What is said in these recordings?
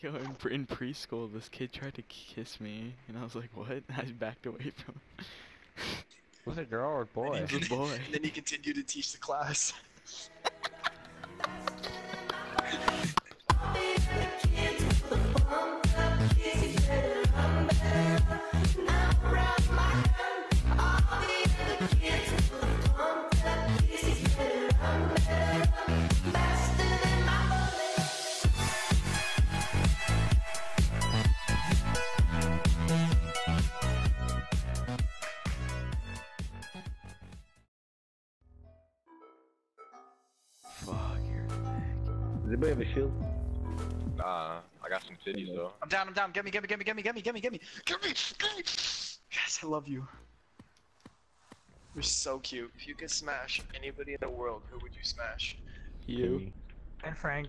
Yo, in preschool, this kid tried to kiss me, and I was like, what? I backed away from him. Was it a girl or a boy? It was a boy. And then he continued to teach the class. Does anybody have a shield? Nah, I got some titties though. I'm down. Get me. Guys, I love you. You're so cute. If you could smash anybody in the world, who would you smash? You. And Frank.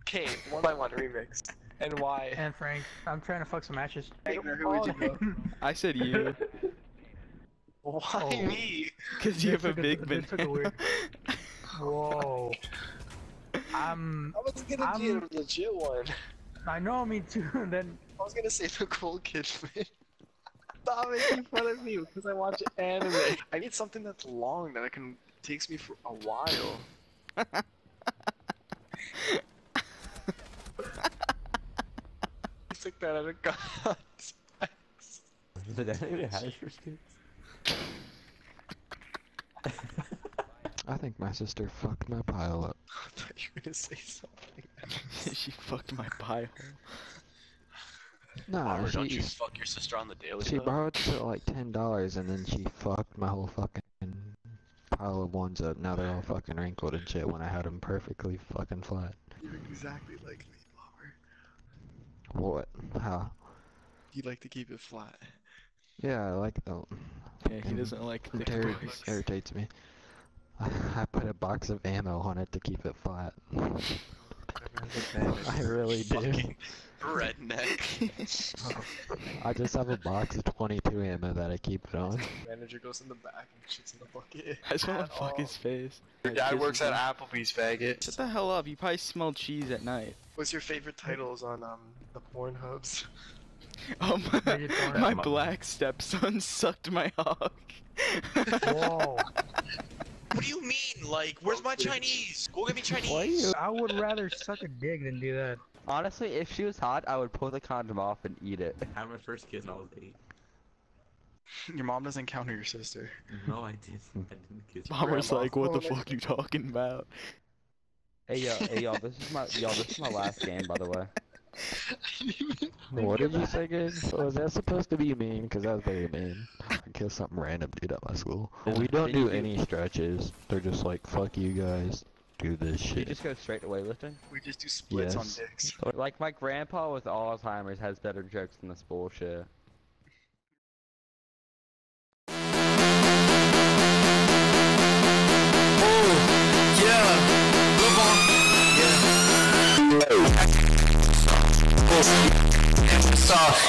Okay, one by one remix. And why? And Frank. I'm trying to fuck some matches. Wagner, who would you go? I said you. Why me? Because you have a big banana. Whoa. I was gonna do a legit one. I know, me too. And then I was gonna say the cool kid. Stop making fun of me because I watch anime. I need something that's long that I can takes me for a while. It's like that out of context. Did that even have your kids? I think my sister fucked my pile up. I thought you were gonna say something else. She fucked my pile. Nah, Robert, don't you fuck your sister on the daily? She borrowed like $10 and then she fucked my whole fucking pile of ones up. Now they're all fucking wrinkled and shit when I had them perfectly fucking flat. You're exactly like me, Robert. What? How? You like to keep it flat. Yeah, I like the... Yeah, he doesn't like thick boys. Irritates me. I put a box of ammo on it to keep it flat. I really do. Redneck. I just have a box of 22 ammo that I keep it on. Manager goes in the back and shits in the bucket. I just want to fuck his face. Your dad works at Applebee's, faggot. Shut the hell up, you probably smell cheese at night. What's your favorite titles on the porn hubs? Oh my black stepson sucked my hog. Whoa. What do you mean? Like, where's my Chinese? Go get me Chinese. I would rather suck a dick than do that. Honestly, if she was hot, I would pull the condom off and eat it. I had my first kiss when I was 8. Your mom doesn't count her, your sister. No, I didn't. I didn't kiss her. Mom was like, what the fuck you talking about? Hey, yo, this is my last game, by the way. What did you say, guys? Was that supposed to be mean? Because that was very mean. I killed some random dude at my school. We don't do any stretches. They're just like, fuck you guys. Do this shit. You just go straight away lifting? We just do splits on dicks. Like, my grandpa with Alzheimer's has better jokes than this bullshit.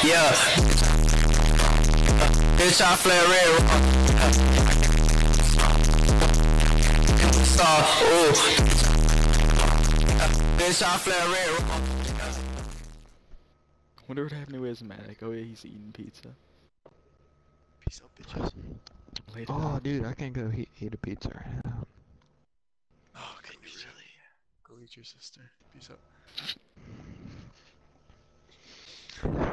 Yeah, bitch, I flare red. Bitch, I flare red. Wonder what happened to his medic. Oh yeah, he's eating pizza. Peace out, bitches. Later dude, I can't go eat a pizza. Oh, can you really? Go eat your sister. Peace out.